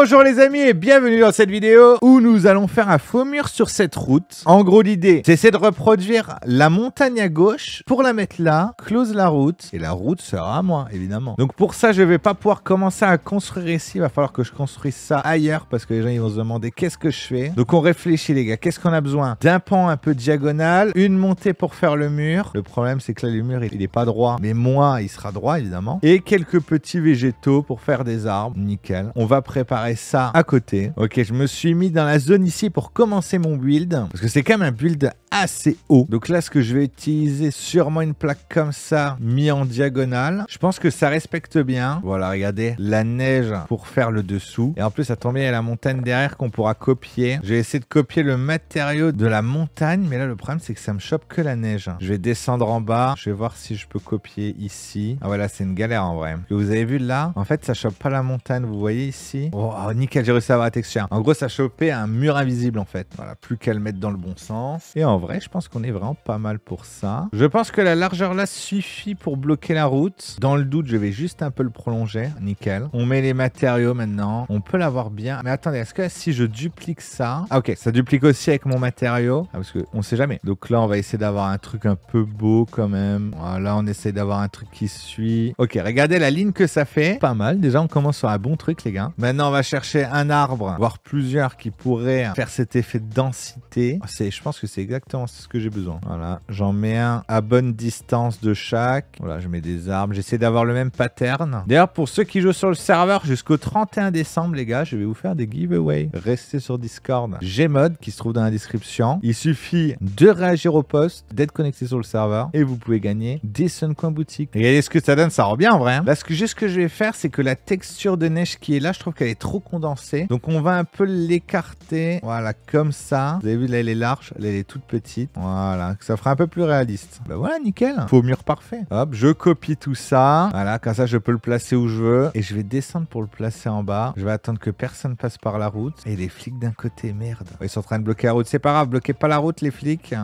Bonjour les amis et bienvenue dans cette vidéo où nous allons faire un faux mur sur cette route. En gros l'idée c'est de reproduire la montagne à gauche pour la mettre là, close la route et la route sera à moi évidemment. Donc pour ça je vais pas pouvoir commencer à construire ici, il va falloir que je construise ça ailleurs parce que les gens ils vont se demander qu'est-ce que je fais. Donc on réfléchit les gars, qu'est-ce qu'on a besoin? D'un pan un peu diagonal, une montée pour faire le mur. Le problème c'est que là le mur il est pas droit mais moi il sera droit évidemment. Et quelques petits végétaux pour faire des arbres, nickel. On va préparer ça à côté. Ok, je me suis mis dans la zone ici pour commencer mon build parce que c'est quand même un build assez haut. Donc là ce que je vais utiliser sûrement une plaque comme ça mis en diagonale. Je pense que ça respecte bien. Voilà, regardez la neige pour faire le dessous et en plus ça tombe bien, il y a la montagne derrière qu'on pourra copier. Je vais essayer de copier le matériau de la montagne mais là le problème c'est que ça me chope que la neige. Je vais descendre en bas, je vais voir si je peux copier ici. Ah voilà, c'est une galère en vrai. Vous avez vu là, en fait ça chope pas la montagne, vous voyez ici. Oh nickel, j'ai réussi à avoir la texture. En gros ça chopait un mur invisible en fait. Voilà, plus qu'à le mettre dans le bon sens. Et en vrai je pense qu'on est vraiment pas mal pour ça. Je pense que la largeur là suffit pour bloquer la route. Dans le doute je vais juste un peu le prolonger. Nickel. On met les matériaux maintenant. On peut l'avoir bien. Mais attendez, est-ce que si je duplique ça... Ah ok, ça duplique aussi avec mon matériau. Ah, parce qu'on sait jamais. Donc là on va essayer d'avoir un truc un peu beau quand même. Voilà, on essaie d'avoir un truc qui suit. Ok, regardez la ligne que ça fait. Pas mal. Déjà on commence sur un bon truc les gars. Maintenant on va chercher un arbre, voire plusieurs qui pourraient faire cet effet de densité. Je pense que c'est exactement ce que j'ai besoin. Voilà, j'en mets un à bonne distance de chaque. Voilà, je mets des arbres. J'essaie d'avoir le même pattern. D'ailleurs pour ceux qui jouent sur le serveur jusqu'au 31 décembre les gars, je vais vous faire des giveaways. Restez sur Discord. Gmod qui se trouve dans la description. Il suffit de réagir au post, d'être connecté sur le serveur et vous pouvez gagner des Suncoin boutiques. Regardez ce que ça donne, ça rend bien en vrai. Hein. Là ce que je vais faire c'est que la texture de neige qui est là, je trouve qu'elle est trop condensée. Donc on va un peu l'écarter. Voilà, comme ça. Vous avez vu, là elle est large, là elle est toute petite. Voilà, ça fera un peu plus réaliste. Bah voilà, nickel. Faux mur parfait. Hop, je copie tout ça. Voilà, comme ça je peux le placer où je veux. Et je vais descendre pour le placer en bas. Je vais attendre que personne passe par la route. Et les flics d'un côté, merde. Ils sont en train de bloquer la route. C'est pas grave, bloquez pas la route les flics.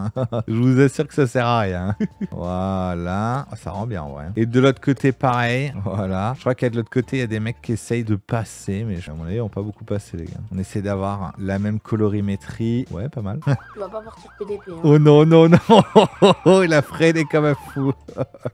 Je vous assure que ça sert à rien. Voilà. Oh, ça rend bien en vrai. Et de l'autre côté pareil. Voilà. Je crois qu'à de l'autre côté, il y a des mecs qui essayent de passer. Mais à mon avis, ils n'ont pas beaucoup passé les gars. On essaie d'avoir la même colorimétrie. Ouais, pas mal. On va pas partir PDP. Hein. Oh non, non, non. Il a freiné comme un fou.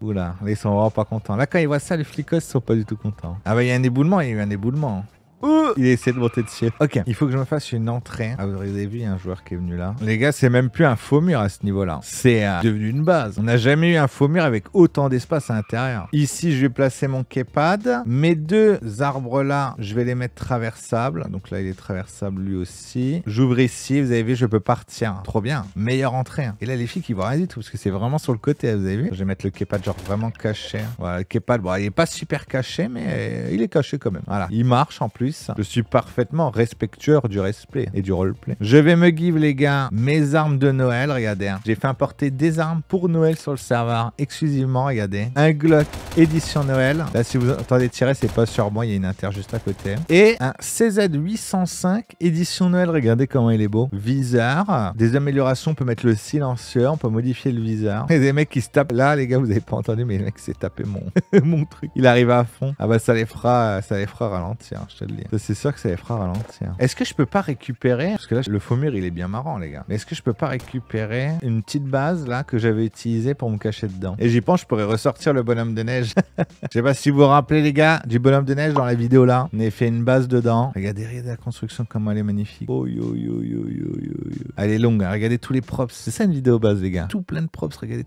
Oula, ils sont vraiment pas contents. Là, quand ils voient ça, les flicos ils sont pas du tout contents. Ah bah, il y a un éboulement, il y a eu un éboulement. Ouh, il essaie de monter dessus. Ok, il faut que je me fasse une entrée. Ah, vous avez vu, il y a un joueur qui est venu là. Les gars, c'est même plus un faux mur à ce niveau-là. C'est devenu une base. On n'a jamais eu un faux mur avec autant d'espace à l'intérieur. Ici, je vais placer mon képad. Mes deux arbres-là, je vais les mettre traversables. Donc là, il est traversable lui aussi. J'ouvre ici. Vous avez vu, je peux partir. Trop bien. Meilleure entrée. Et là, les filles qui voient rien du tout parce que c'est vraiment sur le côté. Vous avez vu, je vais mettre le képad genre vraiment caché. Voilà, le képad, bon, il est pas super caché, mais il est caché quand même. Voilà, il marche en plus. Je suis parfaitement respectueux du respect et du roleplay. Je vais me give les gars mes armes de Noël. Regardez, hein. J'ai fait importer des armes pour Noël sur le serveur exclusivement. Regardez, un Glock édition Noël. Là, si vous entendez tirer, c'est pas sur moi. Il y a une inter juste à côté. Et un CZ805 édition Noël. Regardez comment il est beau. Viseur. Des améliorations. On peut mettre le silencieux. On peut modifier le viseur. Et des mecs qui se tapent. Là, les gars, vous avez pas entendu, mais le mec s'est tapé mon mon truc. Il arrive à fond. Ah bah ça les fera ralentir. Je te le dis. C'est sûr que ça les fera ralentir. Est-ce que je peux pas récupérer, parce que là le faux mur il est bien marrant les gars, mais est-ce que je peux pas récupérer une petite base là que j'avais utilisée pour me cacher dedans? Et j'y pense, je pourrais ressortir le bonhomme de neige. Je sais pas si vous vous rappelez les gars du bonhomme de neige dans la vidéo là. On a fait une base dedans. Regardez, regardez la construction comment elle est magnifique. Oh yo yo yo yo yo yo. Elle est longue, hein. Regardez tous les props. C'est ça une vidéo base les gars. Tout plein de props, regardez.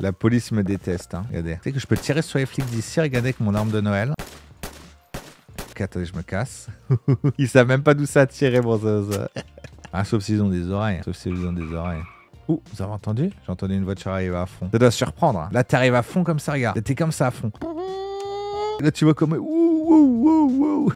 La police me déteste hein. Regardez. Tu sais que je peux tirer sur les flics d'ici, regardez avec mon arme de Noël. Attendez, je me casse. Ils savent même pas d'où ça a tiré, bon ça. Ah, sauf s'ils ont des oreilles. Sauf s'ils ont des oreilles. Ouh, vous avez entendu? J'ai entendu une voiture arriver à fond. Ça doit surprendre. Hein. Là, t'arrives à fond comme ça, regarde. T'es comme ça à fond. Là, tu vois comment...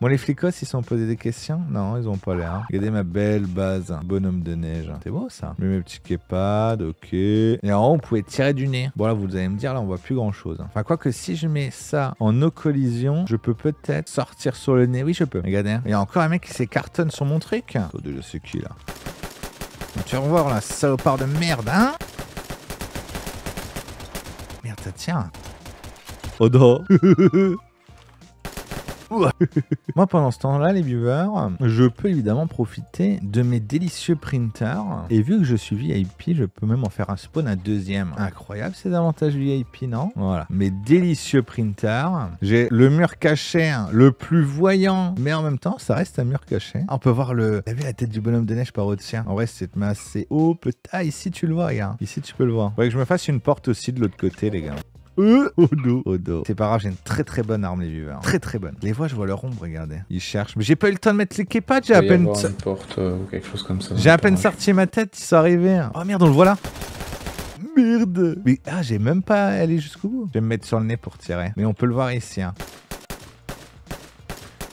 Bon, les flicos, ils sont posés des questions? Non, ils ont pas l'air. Hein. Regardez ma belle base. Bonhomme de neige. C'est beau, ça. Mais mes petits képad, ok. Et en haut, on pouvait tirer du nez. Bon, là, vous allez me dire, là, on voit plus grand-chose. Hein. Enfin, quoi que si je mets ça en no collision, je peux peut-être sortir sur le nez. Oui, je peux. Regardez. Hein. Il y a encore un mec qui s'écartonne sur mon truc. Attendez, c'est qui, là? Tu vas voir, là, salopard de merde, hein? Merde, ça tient. Oh non. Moi, pendant ce temps-là, les viewers, je peux évidemment profiter de mes délicieux printers. Et vu que je suis VIP, je peux même en faire un spawn à deuxième. Incroyable, ces avantages VIP, non? Voilà. Mes délicieux printers. J'ai le mur caché le plus voyant, mais en même temps, ça reste un mur caché. Ah, on peut voir le... Vous avez la tête du bonhomme de neige par au-dessus. En vrai, c'est assez haut. Ah, ici, tu le vois, regarde. Ici, tu peux le voir. Faudrait que je me fasse une porte aussi de l'autre côté, les gars. Au dos, au dos. C'est pas grave, j'ai une très très bonne arme, les viewers. Très très bonne. Les vois, je vois leur ombre, regardez. Ils cherchent. Mais j'ai pas eu le temps de mettre les képas, j'ai à peine. Une porte ou quelque chose comme ça. J'ai à peine sorti ma tête, ils sont arrivés. Oh merde, on le voit là. Merde. Mais ah, j'ai même pas allé jusqu'au bout. Je vais me mettre sur le nez pour tirer. Mais on peut le voir ici, hein.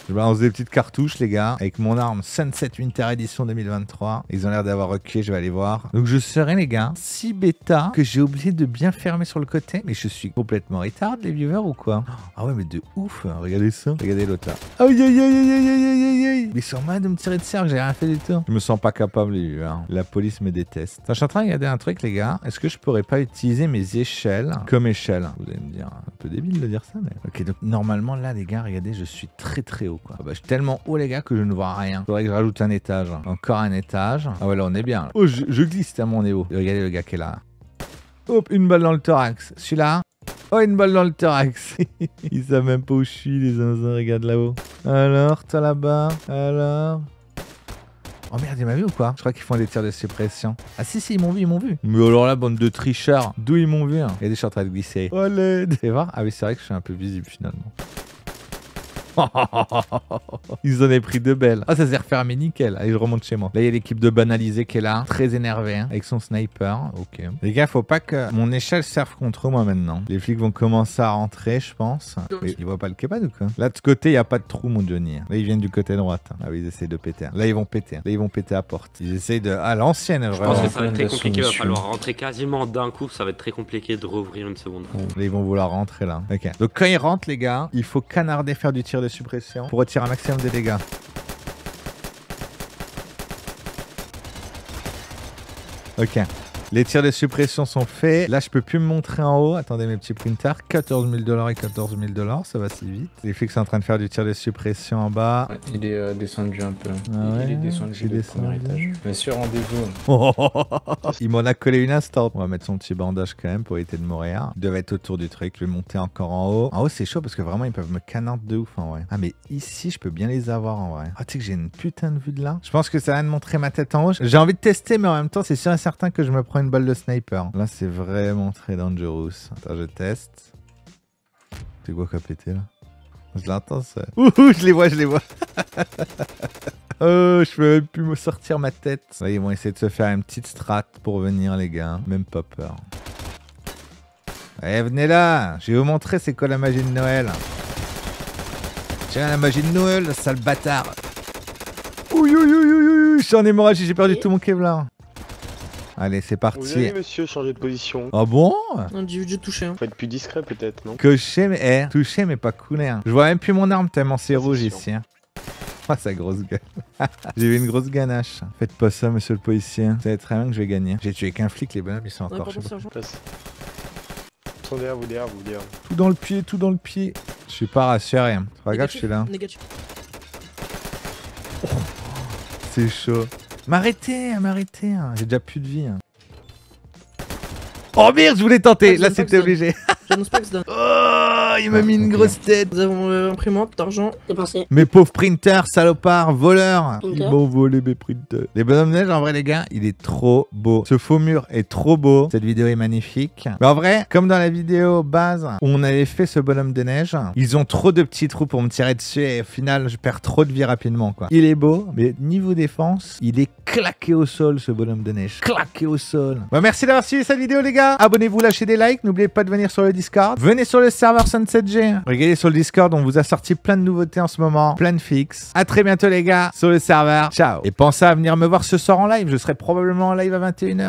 Je balance des petites cartouches, les gars, avec mon arme Sunset Winter Edition 2023. Ils ont l'air d'avoir reculé, je vais aller voir. Donc je serai, les gars, si bêta que j'ai oublié de bien fermer sur le côté. Mais je suis complètement retard, les viewers, ou quoi? Ah ouais, mais de ouf, hein. Regardez ça. Regardez l'autre là. Aïe, aïe, aïe, aïe, aïe, aïe, aïe, aïe. Ils sont mal de me tirer de cercle, j'ai rien fait du tout. Je me sens pas capable, les viewers. La police me déteste. Je suis en train de regarder un truc, les gars. Est-ce que je pourrais pas utiliser mes échelles comme échelles? Vous allez me dire, un peu débile de dire ça, mais... Ok, donc normalement, là, les gars, regardez, je suis très, très haut. Quoi. Ah bah, je suis tellement haut, les gars, que je ne vois rien. Faudrait que je rajoute un étage. Encore un étage. Ah ouais, là, on est bien. Là. Oh, je glisse tellement on est haut. Et regardez le gars qui est là. Hop, une balle dans le thorax. Celui-là. Oh, une balle dans le thorax. Ils savent même pas où je suis, les zinzins. Regarde là-haut. Alors, toi là-bas. Alors... Oh merde, il m'a vu ou quoi? Je crois qu'ils font des tirs de suppression. Ah si, si, ils m'ont vu, ils m'ont vu. Mais alors là, bande de tricheurs. D'où ils m'ont vu, hein. Il y a des gens en train de glisser. Oh, l'aide. Fais voir. Ah oui, c'est vrai que je suis un peu visible, finalement. Ils en ont pris deux belles. Ah, ça s'est refermé nickel. Allez, je remonte chez moi. Là, il y a l'équipe de banalisé qui est là, très énervée, hein, avec son sniper. Ok. Les gars, faut pas que mon échelle serve contre moi maintenant. Les flics vont commencer à rentrer, je pense. Mais ils voient pas le kebab ou quoi? Là, de ce côté, il n'y a pas de trou, mon Johnny. Là, ils viennent du côté droite. Ah oui, ils essayent de péter. Là, ils vont péter. Là, ils vont péter à porte. Ils essayent de. Ah, l'ancienne, vraiment. Je pense que ça va être très compliqué. Il va falloir rentrer quasiment d'un coup. Ça va être très compliqué de rouvrir une seconde. Là, ils vont vouloir rentrer là. Ok. Donc, quand ils rentrent, les gars, il faut canarder, faire du tir de suppression pour retirer un maximum de dégâts. Ok. Les tirs de suppression sont faits. Là, je peux plus me montrer en haut. Attendez, mes petits printers. 14 000 $ et 14 000 $. Ça va si vite. Les flics sont en train de faire du tir de suppression en bas. Ouais, il est descendu un peu. Ah ouais, il est descendu du premier étage. Mais sur rendez-vous. Il m'en a collé une instant. On va mettre son petit bandage quand même pour éviter de mourir. Il devait être autour du truc. Je vais monter encore en haut. En haut, c'est chaud parce que vraiment, ils peuvent me canarder de ouf en vrai. Ah, mais ici, je peux bien les avoir en vrai. Ah, tu sais que j'ai une putain de vue de là. Je pense que ça va me montrer ma tête en haut. J'ai envie de tester, mais en même temps, c'est sûr et certain que je me prends une balle de sniper. Là, c'est vraiment très dangereux. Attends, je teste. C'est quoi qui a pété là? Je l'entends, ça. Ouh, je les vois, je les vois. Oh, je peux même plus me sortir ma tête. Là, ils vont essayer de se faire une petite strat pour venir, les gars. Même pas peur. Allez, venez là. Je vais vous montrer c'est quoi la magie de Noël. Tiens, la magie de Noël, le sale bâtard. Ouh, je suis en hémorragie, j'ai perdu tout mon Kevlar. Allez, c'est parti. Oui, monsieur, changez de position. Ah bon? On dit de toucher. Hein. Faut être plus discret, peut-être, non? Cocher, mais. Eh, toucher, mais pas couler. Hein. Je vois même plus mon arme tellement c'est rouge ici. Hein. Oh, sa grosse gueule. J'ai eu une grosse ganache. Faites pas ça, monsieur le policier. Vous savez très bien que je vais gagner. J'ai tué qu'un flic, les bonhommes, ils sont encore chez moi. Ils sont derrière vous, derrière vous, derrière. Tout dans le pied, tout dans le pied. Je suis pas rassuré. Regarde, je suis là. Oh, c'est chaud. M'arrêtez, m'arrêtez, j'ai déjà plus de vie. Oh merde, je voulais tenter, là c'était obligé. J'annonce pas que c'est dingue. Oh, il m'a mis une grosse tête. Nous avons l'imprimante, d'argent, c'est parti. Mes pauvres printers, salopards, voleurs. Ils m'ont volé mes printers. Les bonhommes neige, en vrai, les gars, il est trop beau. Ce faux mur est trop beau. Cette vidéo est magnifique. Mais en vrai, comme dans la vidéo base où on avait fait ce bonhomme de neige, ils ont trop de petits trous pour me tirer dessus et au final, je perds trop de vie rapidement, quoi. Il est beau, mais niveau défense, il est claqué au sol, ce bonhomme de neige. Claqué au sol. Bah, merci d'avoir suivi cette vidéo, les gars. Abonnez-vous, lâchez des likes. N'oubliez pas de venir sur le Discord. Venez sur le serveur SunsetG. Regardez sur le Discord, on vous a sorti plein de nouveautés en ce moment, plein de fixes. À très bientôt les gars sur le serveur. Ciao. Et pensez à venir me voir ce soir en live, je serai probablement en live à 21 h.